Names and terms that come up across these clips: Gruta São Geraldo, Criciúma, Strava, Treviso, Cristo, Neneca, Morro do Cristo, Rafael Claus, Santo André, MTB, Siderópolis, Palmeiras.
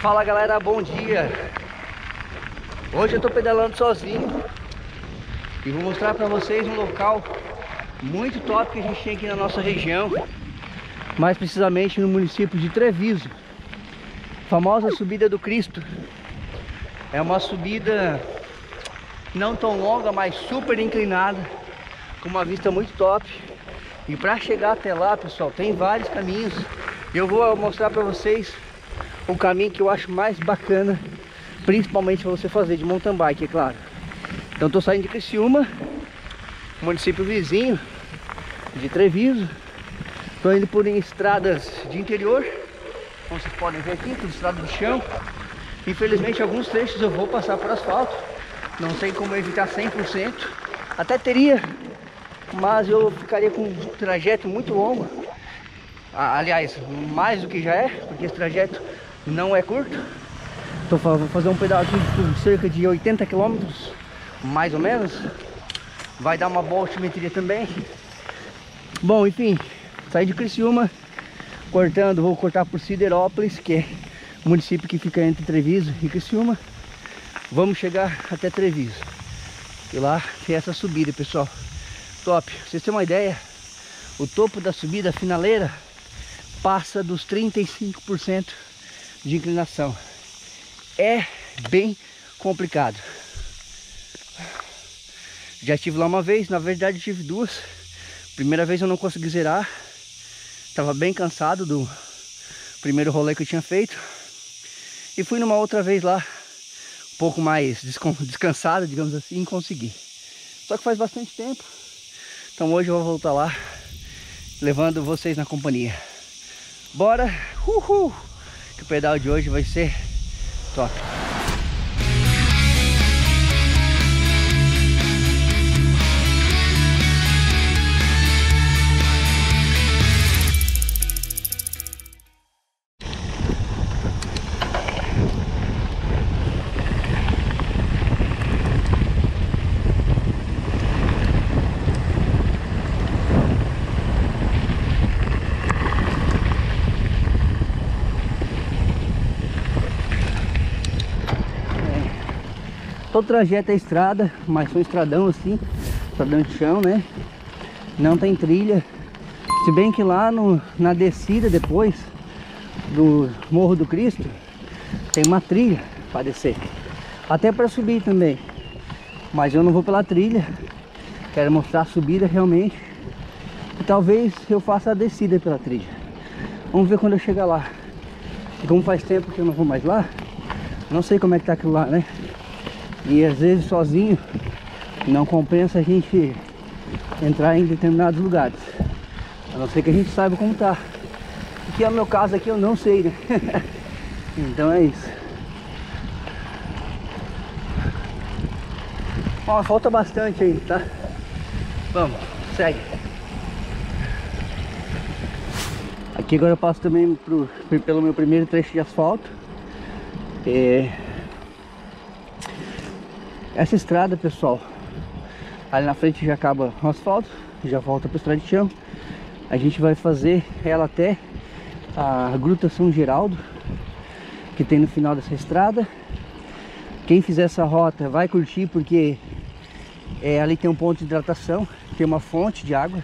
Fala galera, bom dia. Hoje eu tô pedalando sozinho e vou mostrar pra vocês um local muito top que a gente tem aqui na nossa região, mais precisamente no município de Treviso. A famosa subida do Cristo. É uma subida não tão longa, mas super inclinada, com uma vista muito top. E para chegar até lá, pessoal, tem vários caminhos. Eu vou mostrar para vocês o caminho que eu acho mais bacana, principalmente para você fazer de mountain bike, é claro. Então estou saindo de Criciúma, município vizinho de Treviso. Estou indo por estradas de interior, como vocês podem ver aqui, tudo estrada de chão. Infelizmente alguns trechos eu vou passar por asfalto, não sei como evitar 100%, até teria, mas eu ficaria com um trajeto muito longo. Aliás, mais do que já é, porque esse trajeto não é curto. Então, vou fazer um pedal aqui de cerca de 80 km, mais ou menos. Vai dar uma boa altimetria também. Bom, enfim, saí de Criciúma, vou cortar por Siderópolis, que é município que fica entre Treviso e Criciúma. Vamos chegar até Treviso e lá tem essa subida, pessoal, top. Pra vocês terem uma ideia, o topo da subida, a finaleira, passa dos 35% de inclinação. É bem complicado. Já estive lá uma vez, na verdade tive duas. Primeira vez eu não consegui zerar, estava bem cansado do primeiro rolê que eu tinha feito. E fui numa outra vez lá, um pouco mais descansado, digamos assim, e consegui. Só que faz bastante tempo, então hoje eu vou voltar lá, levando vocês na companhia. Bora! Uhul! Que o pedal de hoje vai ser top! O trajeto é estrada, mas foi um estradão assim, estradão de chão, né? Não tem trilha. Se bem que lá na descida, depois do Morro do Cristo, tem uma trilha para descer, até para subir também, mas eu não vou pela trilha. Quero mostrar a subida realmente, e talvez eu faça a descida pela trilha. Vamos ver quando eu chegar lá. E como faz tempo que eu não vou mais lá, não sei como é que tá aquilo lá, né? E às vezes sozinho não compensa a gente entrar em determinados lugares, a não ser que a gente saiba como tá, que é o meu caso aqui, eu não sei, né? Então é isso. Ó, falta bastante aí, tá? Vamos, segue. Aqui agora eu passo também pelo meu primeiro trecho de asfalto. Essa estrada, pessoal, ali na frente já acaba o asfalto, já volta para a estrada de chão. A gente vai fazer ela até a Gruta São Geraldo, que tem no final dessa estrada. Quem fizer essa rota vai curtir, porque ali tem um ponto de hidratação, tem uma fonte de água.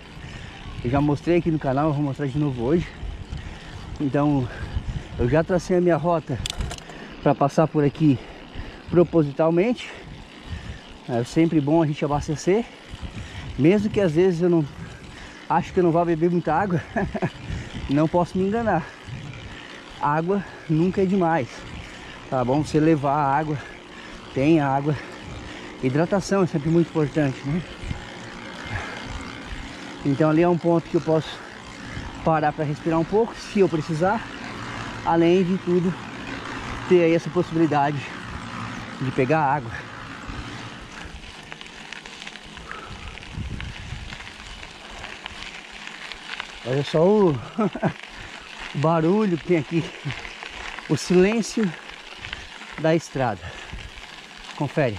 Eu já mostrei aqui no canal, vou mostrar de novo hoje. Então, eu já tracei a minha rota para passar por aqui propositalmente. É sempre bom a gente abastecer, mesmo que às vezes eu não acho que eu não vá beber muita água. Não posso me enganar, água nunca é demais, tá bom? Você levar a água, tem água, hidratação é sempre muito importante, né? Então ali é um ponto que eu posso parar para respirar um pouco, se eu precisar, além de tudo ter aí essa possibilidade de pegar água. Olha só o barulho que tem aqui, o silêncio da estrada. Confere.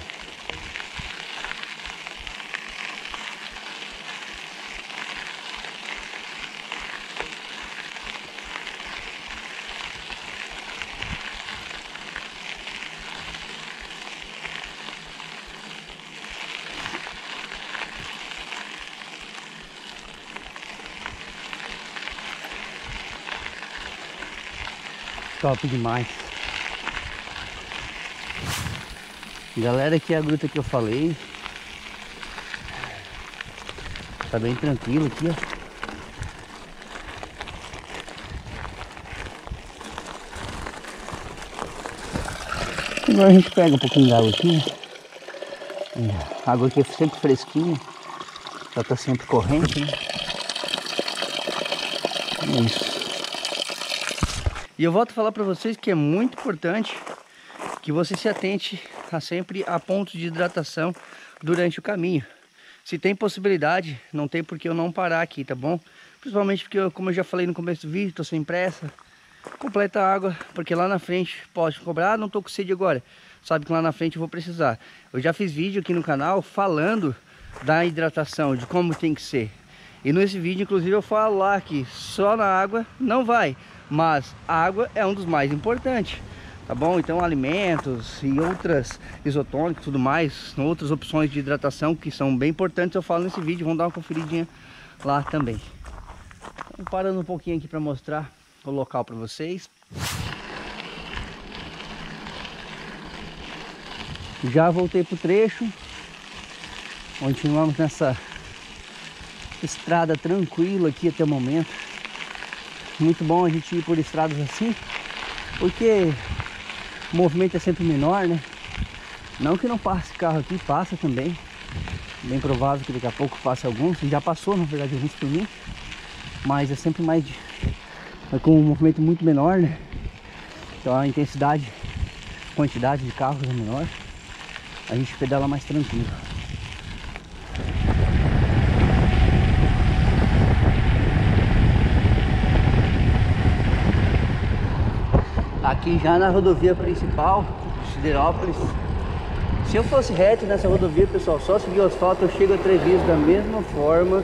top demais. Galera, aqui é a gruta que eu falei. Tá bem tranquilo aqui, ó. Agora a gente pega um pouquinho de água aqui. A água aqui é sempre fresquinha. Ela tá sempre corrente, né? É isso. E eu volto a falar para vocês que é muito importante que você se atente a sempre a pontos de hidratação durante o caminho. Se tem possibilidade, não tem por que eu não parar aqui, tá bom? Principalmente porque, como eu já falei no começo do vídeo, tô sem pressa. Completa a água, porque lá na frente pode cobrar, não tô com sede agora. Sabe que lá na frente eu vou precisar. Eu já fiz vídeo aqui no canal falando da hidratação, de como tem que ser. E nesse vídeo, inclusive, eu falo lá que só na água não vai. Mas a água é um dos mais importantes, tá bom? Então alimentos e outras isotônicos e tudo mais, outras opções de hidratação que são bem importantes, eu falo nesse vídeo, vão dar uma conferidinha lá também. Então, parando um pouquinho aqui para mostrar o local para vocês. Já voltei pro trecho, continuamos nessa estrada tranquila aqui até o momento. Muito bom a gente ir por estradas assim, porque o movimento é sempre menor, né? Não que não passe carro aqui, passa também. Bem provável que daqui a pouco passe alguns. Já passou, na verdade, alguns por mim. Mas é sempre mais com um movimento muito menor, né? Então a intensidade, quantidade de carros é menor. A gente pedala mais tranquilo. Aqui já na rodovia principal de Siderópolis. Se eu fosse reto nessa rodovia, pessoal, só seguir o asfalto, eu chego a Treviso da mesma forma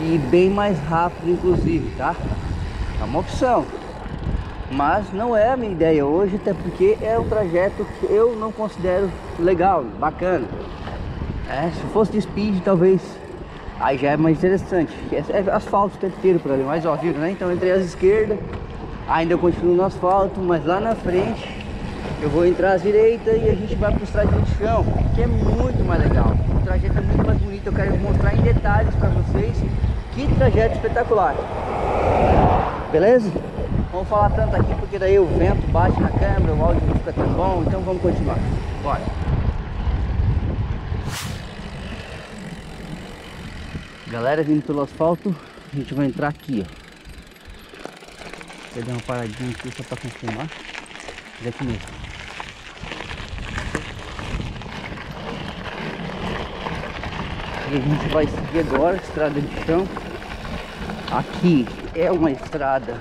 e bem mais rápido, inclusive, tá? É uma opção, mas não é a minha ideia hoje, até porque é um trajeto que eu não considero legal, bacana. É, se fosse de speed, talvez, aí já é mais interessante. É asfalto o tempo inteiro por ali, mas ó, viu, né? Então entrei às esquerdas. Ainda eu continuo no asfalto, mas lá na frente eu vou entrar à direita e a gente vai para o trajeto de chão, que é muito mais legal. O trajeto é muito mais bonito, eu quero mostrar em detalhes para vocês que trajeto espetacular. Beleza? Vamos falar tanto aqui porque daí o vento bate na câmera, o áudio não fica tão bom, então vamos continuar. Bora! Galera, vindo pelo asfalto, a gente vai entrar aqui, ó. Vou dar uma paradinha aqui só para confirmar. É aqui mesmo. E a gente vai seguir agora estrada de chão. Aqui é uma estrada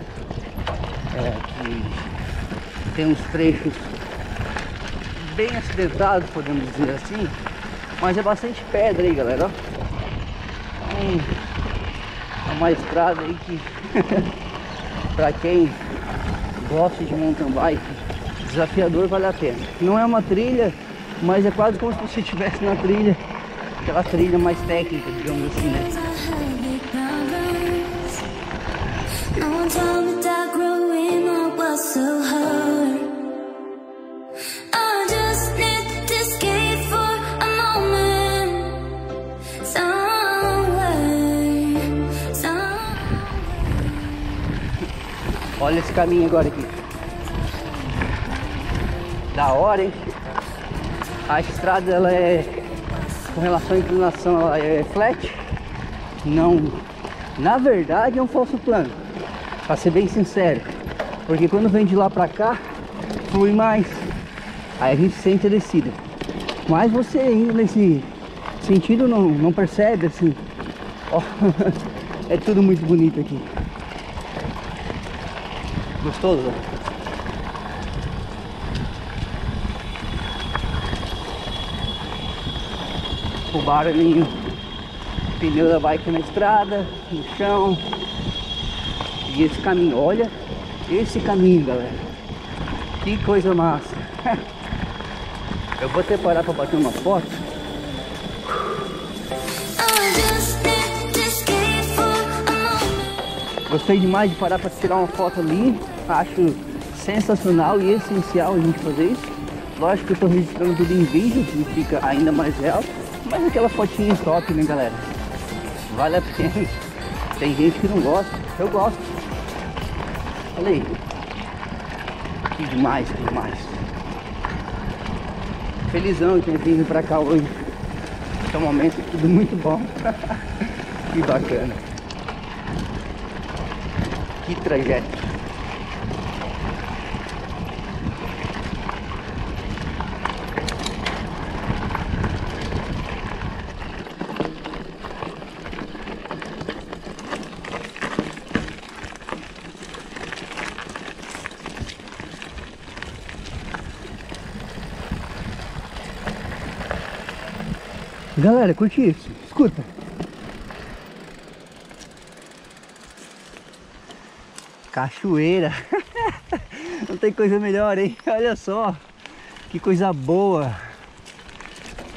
que tem uns trechos bem acidentados, podemos dizer assim. Mas é bastante pedra aí, galera. Então, é uma estrada aí que... para quem gosta de mountain bike, desafiador, vale a pena. Não é uma trilha, mas é quase como se você estivesse na trilha, aquela trilha mais técnica, digamos assim, né? Olha esse caminho agora aqui. Da hora, hein? A estrada, ela é, com relação à inclinação, ela é flat. Não, na verdade é um falso plano, pra ser bem sincero. Porque quando vem de lá pra cá, flui mais. Aí a gente sente a descida. Mas você indo nesse sentido não percebe, assim. Ó, é tudo muito bonito aqui. Gostoso. O barulhinho, o pneu da bike na estrada, no chão. E esse caminho, olha esse caminho, galera. Que coisa massa. Eu vou até parar para bater uma foto. Gostei demais de parar para tirar uma foto ali. Acho sensacional e essencial a gente fazer isso. Lógico que eu estou registrando tudo em vídeo, que fica ainda mais real, mas aquela fotinha top, né, galera? Vale a pena. Tem gente que não gosta, eu gosto. Olha aí. Que demais, que demais. Felizão de ter vindo pra cá hoje. É um momento tudo muito bom. Que bacana. Que trajeto. Galera, curte isso, escuta. Cachoeira. Não tem coisa melhor, hein? Olha só, que coisa boa.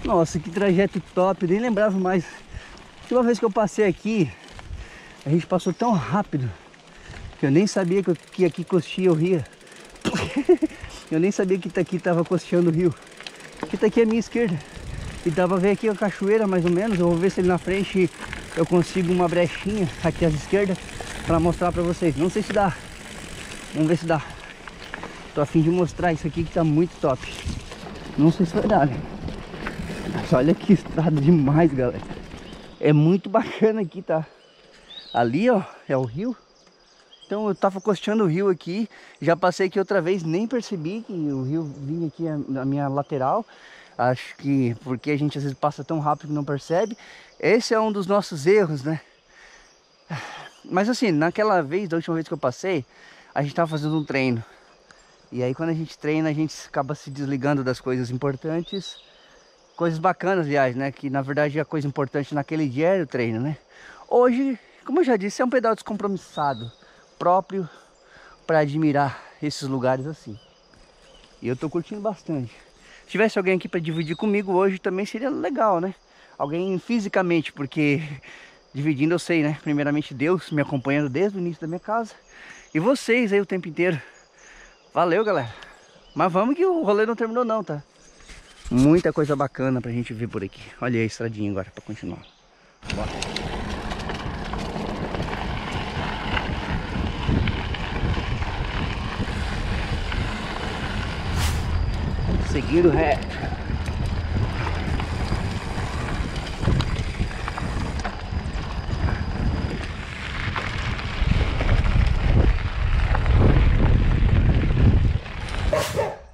Nossa, que trajeto top, nem lembrava mais. Uma vez que eu passei aqui, a gente passou tão rápido que eu nem sabia que aqui costeia o rio. Eu nem sabia que aqui tava costeando o rio. Que tá aqui à minha esquerda. E dá pra ver aqui a cachoeira mais ou menos. Eu vou ver se ali na frente eu consigo uma brechinha aqui à esquerda pra mostrar pra vocês. Não sei se dá. Vamos ver se dá. Tô a fim de mostrar isso aqui que tá muito top. Não sei se vai dar, né? Mas olha que estrada demais, galera. É muito bacana aqui, tá? Ali, ó, é o rio. Então eu tava costeando o rio aqui. Já passei aqui outra vez, nem percebi que o rio vinha aqui na minha lateral. Acho que porque a gente às vezes passa tão rápido que não percebe. Esse é um dos nossos erros, né? Mas assim, naquela vez, da última vez que eu passei, a gente tava fazendo um treino. E aí quando a gente treina, a gente acaba se desligando das coisas importantes. Coisas bacanas, aliás, né? Que na verdade a coisa importante naquele dia era o treino, né? Hoje, como eu já disse, é um pedal descompromissado. Próprio para admirar esses lugares assim. E eu tô curtindo bastante. Se tivesse alguém aqui para dividir comigo hoje também seria legal, né? Alguém fisicamente, porque dividindo eu sei, né? Primeiramente Deus me acompanhando desde o início da minha casa. E vocês aí o tempo inteiro. Valeu, galera. Mas vamos que o rolê não terminou não, tá? Muita coisa bacana pra gente ver por aqui. Olha aí a estradinha agora pra continuar. Bora. Seguindo reto.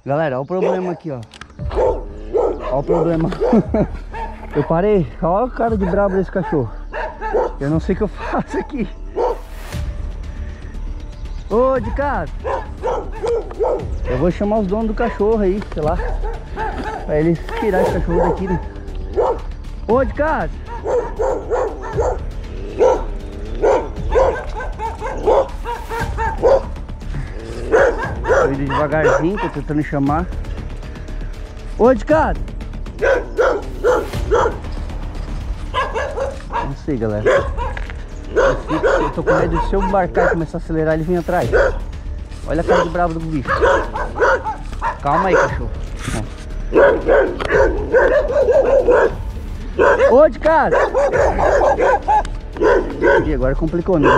Galera, olha o problema aqui, ó. Olha o problema. Eu parei. Olha o cara de brabo desse cachorro. Eu não sei o que eu faço aqui. Ô, de casa. Eu vou chamar os donos do cachorro aí, sei lá, pra eles tirar esse cachorro daqui, né? Ô, de casa! Tô indo devagarzinho, tô tentando chamar. Ô, de casa! Não sei, galera. Eu tô com medo de se eu embarcar e começar a acelerar, ele vem atrás. Olha a cara de bravo do bicho. Calma aí, cachorro. Ô, de cara! E agora complicou, né?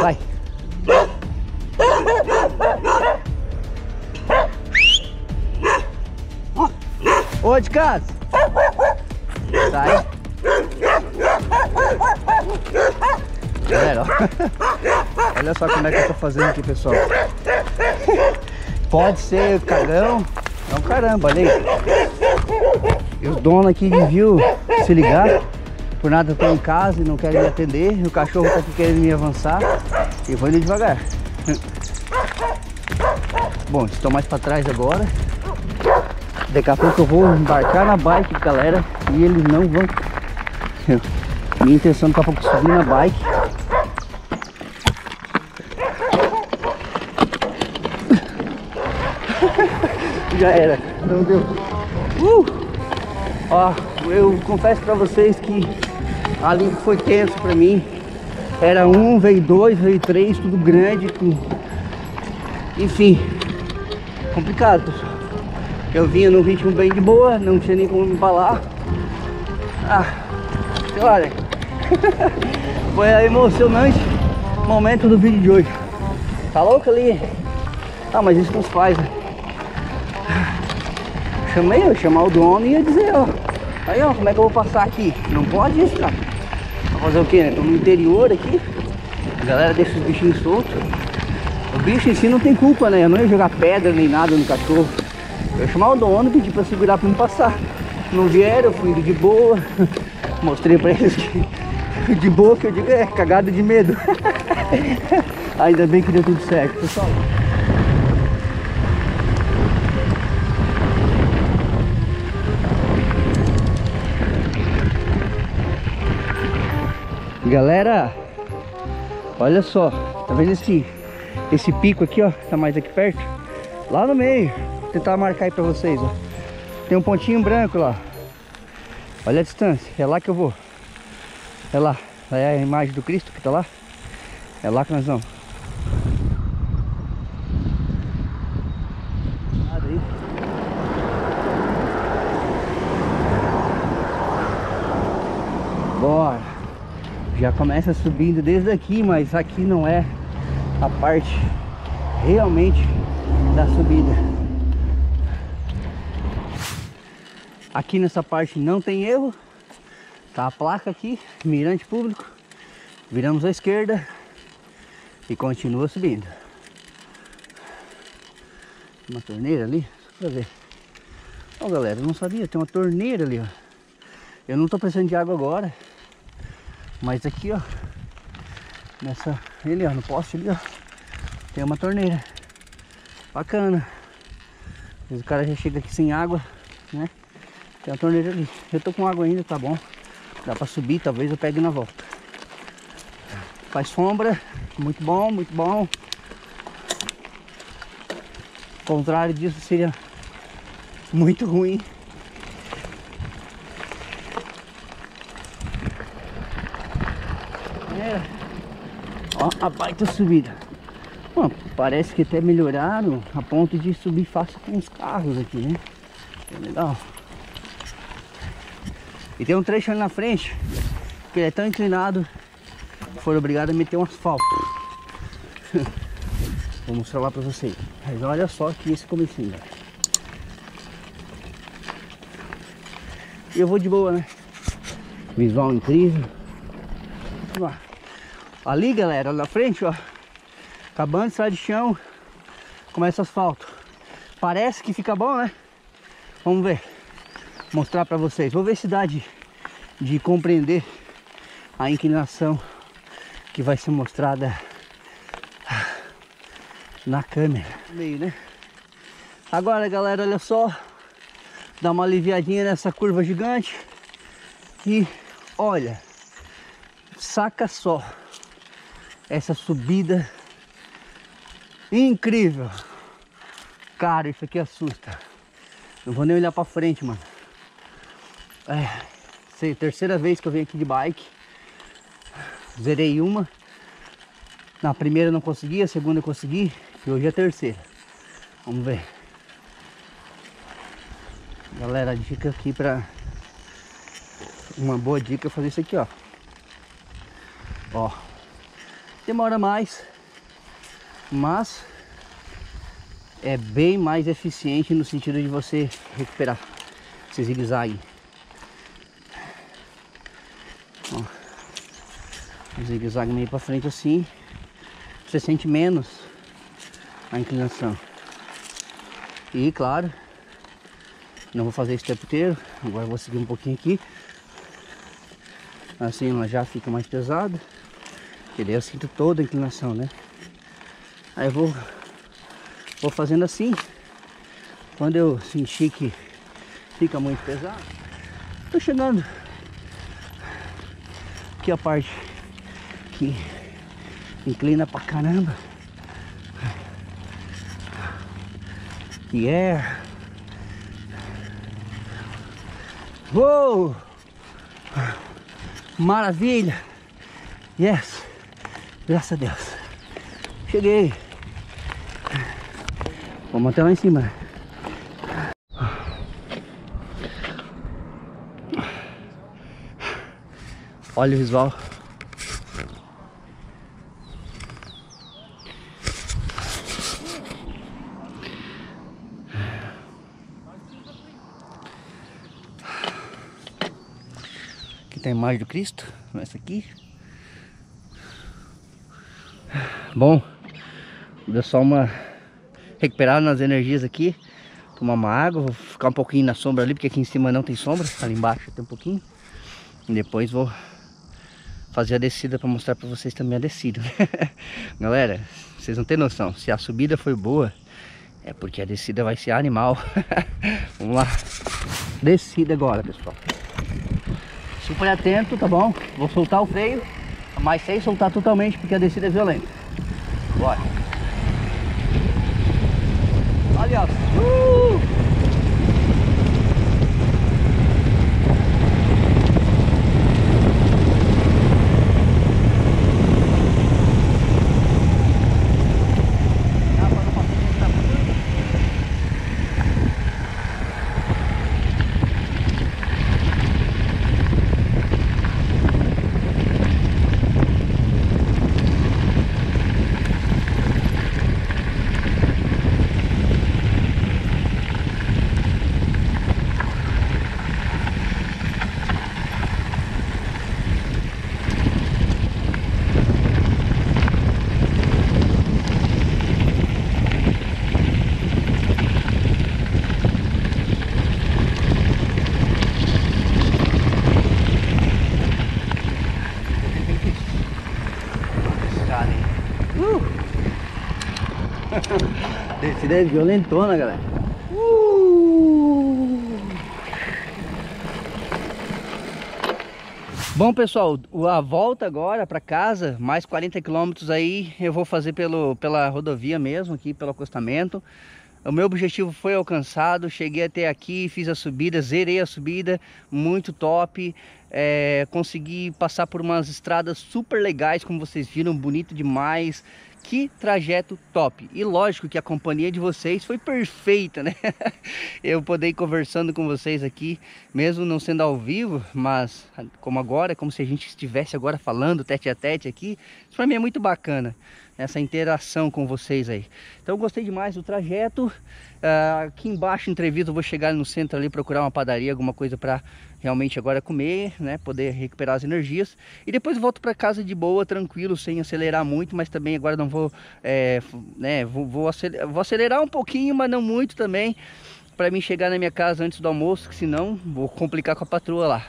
Vai! Ô, de casa! Sai! Galera, ó. Olha só como é que eu tô fazendo aqui, pessoal. Pode ser cagão. Não, caramba, olha aí. E os donos aqui deviam se ligar. Por nada eu tô em casa e não quero me atender. E o cachorro tá aqui querendo me avançar. E eu vou indo devagar. Bom, estou mais pra trás agora. Daqui a pouco eu vou embarcar na bike, galera. E eles não vão. Minha intenção é daqui a pouco subir na bike. Já era, não deu. Ó, eu confesso pra vocês que ali foi tenso pra mim. Era um, veio dois, veio três, tudo grande, com Enfim, complicado, pessoal. Eu vinha num ritmo bem de boa, não tinha nem como me embalar. Ah, sei lá, né? Foi a emocionante momento do vídeo de hoje. Tá louco ali? Ah, mas isso nos faz, né? Chamei, eu chamar o dono e ia dizer, ó, aí ó, como é que eu vou passar aqui? Não pode isso, cara. Vou fazer o que, né? Tô no interior aqui. A galera deixa os bichinhos soltos. O bicho em si não tem culpa, né? Eu não ia jogar pedra nem nada no cachorro. Eu chamar o dono e pedi pra segurar pra não passar. Não vieram, eu fui indo de boa. Mostrei pra eles que de boa, que eu digo, é, cagado de medo. Ainda bem que deu tudo certo, pessoal. Galera, olha só, tá vendo esse pico aqui, ó, tá mais aqui perto? Lá no meio, vou tentar marcar aí pra vocês, ó. Tem um pontinho branco lá. Olha a distância, é lá que eu vou. É lá, é a imagem do Cristo que tá lá. É lá que nós vamos. Bora! Já começa subindo desde aqui, mas aqui não é a parte realmente da subida. Aqui nessa parte não tem erro. Tá a placa aqui, mirante público. Viramos à esquerda e continua subindo. Uma torneira ali, só pra ver. Ó, galera, eu não sabia, tem uma torneira ali, ó. Eu não tô precisando de água agora. Mas aqui, ó, nessa, ele, ó, no poste ali, ó, tem uma torneira. Bacana. Às vezes o cara já chega aqui sem água, né? Tem uma torneira ali. Eu tô com água ainda, tá bom. Dá pra subir, talvez eu pegue na volta. Faz sombra. Muito bom, muito bom. O contrário disso seria muito ruim. Ó, a baita subida. Bom, parece que até melhoraram a ponto de subir fácil com os carros aqui, né? É legal. E tem um trecho ali na frente que ele é tão inclinado que foram obrigados a meter um asfalto. Vou mostrar lá pra vocês. Mas olha só que esse comecinho. E eu vou de boa, né? Visual incrível. Vamos lá. Ali, galera, na frente, ó, acabando de sair de chão, começa o asfalto. Parece que fica bom, né? Vamos ver, mostrar pra vocês. Vou ver se dá de compreender a inclinação que vai ser mostrada na câmera. Meio, né? Agora, galera, olha só, dá uma aliviadinha nessa curva gigante e olha, saca só. Essa subida incrível. Cara, isso aqui assusta. Não vou nem olhar pra frente, mano. É a terceira vez que eu venho aqui de bike. Zerei uma. Na primeira não consegui, a segunda eu consegui. E hoje é a terceira. Vamos ver. Galera, a dica aqui pra... Uma boa dica é fazer isso aqui, ó. Ó. Demora mais, mas é bem mais eficiente no sentido de você recuperar, se zigue-zague. Zigue-zague meio pra frente assim, você sente menos a inclinação. E claro, não vou fazer esse tempo inteiro, agora vou seguir um pouquinho aqui. Assim ela já fica mais pesada. Que daí eu sinto toda a inclinação, né? Aí eu vou fazendo assim. Quando eu sentir que fica muito pesado, tô chegando aqui a parte que inclina pra caramba. Yeah! Uou! Maravilha! Yes! Graças a Deus. Cheguei. Vamos até lá em cima. Olha o visual. Aqui tem a imagem do Cristo, essa aqui. Bom, deu só uma recuperada nas energias aqui. Tomar uma água, vou ficar um pouquinho na sombra ali, porque aqui em cima não tem sombra, ali embaixo tem um pouquinho. E depois vou fazer a descida para mostrar para vocês também a descida. Galera, vocês não têm noção, se a subida foi boa, é porque a descida vai ser animal. Vamos lá, descida agora, pessoal. Super atento, tá bom? Vou soltar o freio, mas sem soltar totalmente, porque a descida é violenta. Bora. Olha, ó. Descida é violentona, galera. Bom, pessoal, a volta agora para casa, mais 40 quilômetros aí, eu vou fazer pela rodovia mesmo, aqui pelo acostamento. O meu objetivo foi alcançado, cheguei até aqui, fiz a subida, zerei a subida, muito top. Consegui passar por umas estradas super legais, como vocês viram, bonito demais. Que trajeto top! E lógico que a companhia de vocês foi perfeita, né? Eu poder ir conversando com vocês aqui, mesmo não sendo ao vivo, mas como agora, como se a gente estivesse agora falando tete a tete aqui. Isso para mim é muito bacana, essa interação com vocês aí. Então eu gostei demais do trajeto. Aqui embaixo em Treviso eu vou chegar no centro ali, procurar uma padaria, alguma coisa para realmente agora comer, né, poder recuperar as energias, e depois volto para casa de boa, tranquilo, sem acelerar muito, mas também agora não vou, vou acelerar um pouquinho, mas não muito também, para mim chegar na minha casa antes do almoço, que senão vou complicar com a patroa lá.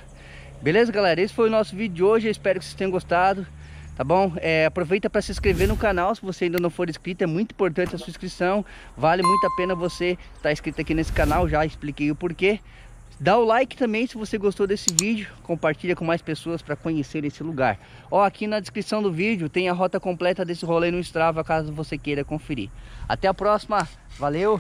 Beleza, galera? Esse foi o nosso vídeo de hoje, eu espero que vocês tenham gostado. Tá bom? Aproveita para se inscrever no canal se você ainda não for inscrito, é muito importante a sua inscrição, vale muito a pena você estar inscrito aqui nesse canal, já expliquei o porquê. Dá o like também se você gostou desse vídeo, compartilha com mais pessoas para conhecer esse lugar. Ó, aqui na descrição do vídeo tem a rota completa desse rolê no Strava, caso você queira conferir. Até a próxima, valeu!